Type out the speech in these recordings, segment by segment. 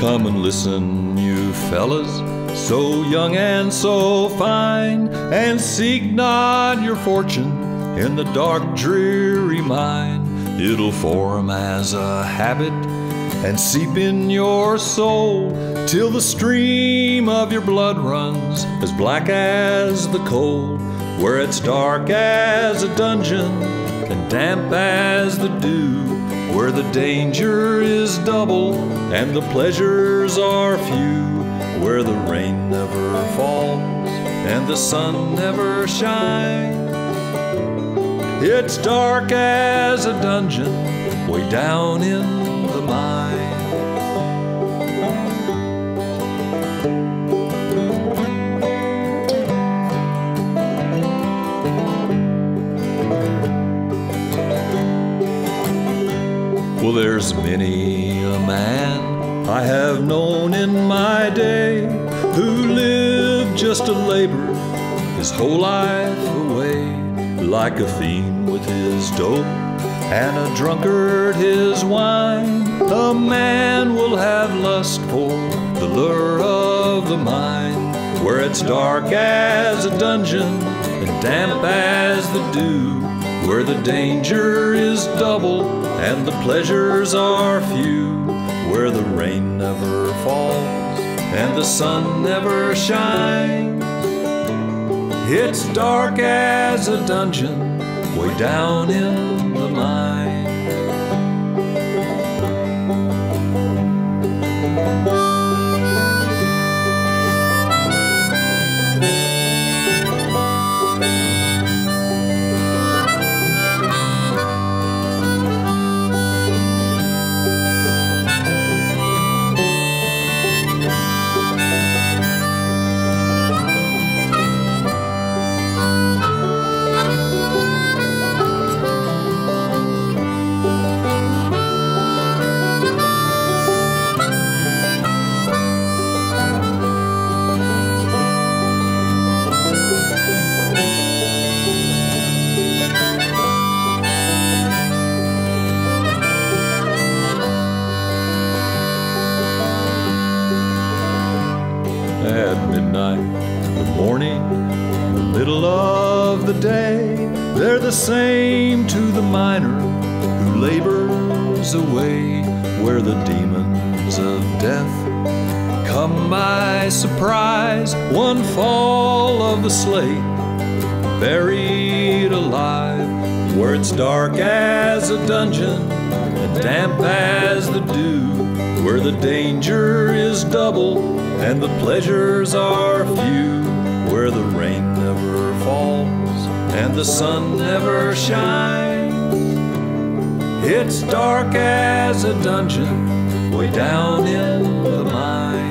Come and listen, you fellas, so young and so fine, and seek not your fortune in the dark, dreary mine. It'll form as a habit and seep in your soul till the stream of your blood runs as black as the coal, where it's dark as a dungeon and damp as the dew, where the danger is double and the pleasures are few, where the rain never falls and the sun never shines. It's dark as a dungeon way down in the mine. Well, there's many a man I have known in my day who lived just to labor his whole life away, like a fiend with his dope and a drunkard his wine. A man will have lust for the lure of the mine, where it's dark as a dungeon and damp as the dew, where the danger is double and the pleasures are few, where the rain never falls and the sun never shines. It's dark as a dungeon way down in the mine. At midnight, the morning, the middle of the day, they're the same to the miner who labors away, where the demons of death come by surprise. One fall of the slate, buried alive, where it's dark as a dungeon and damp as the dew, where the danger is double and the pleasures are few, where the rain never falls and the sun never shines. It's dark as a dungeon way down in the mine.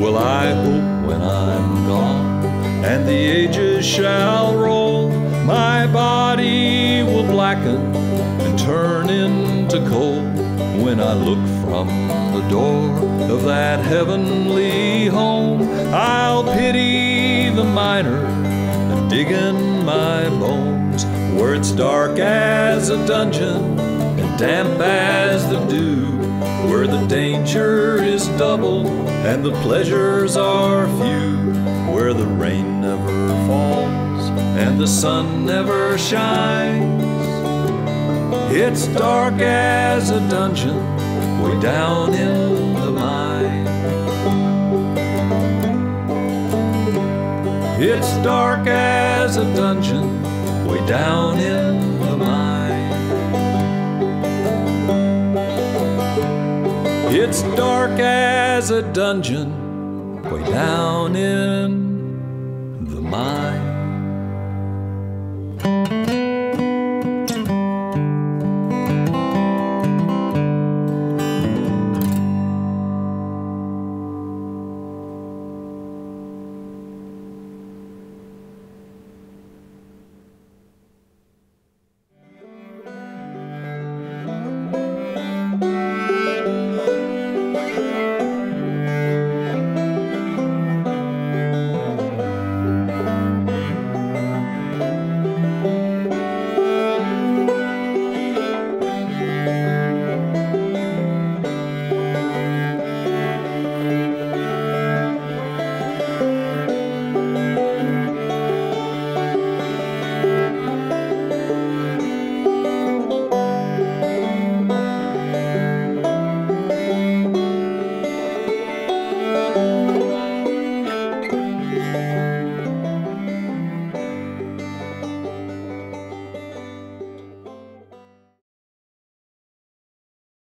Well, I hope when I'm gone and the ages shall roll, my body will blacken and turn into coal, when I look from the door of that heavenly home. I'll pity the miner and dig in my bones, where it's dark as a dungeon and damp as the dew, where the danger is double and the pleasures are few, where the rain never falls and the sun never shines. It's dark as a dungeon We're down in the mine. It's dark as a dungeon. We're down in the mine. It's dark as a dungeon. Way down in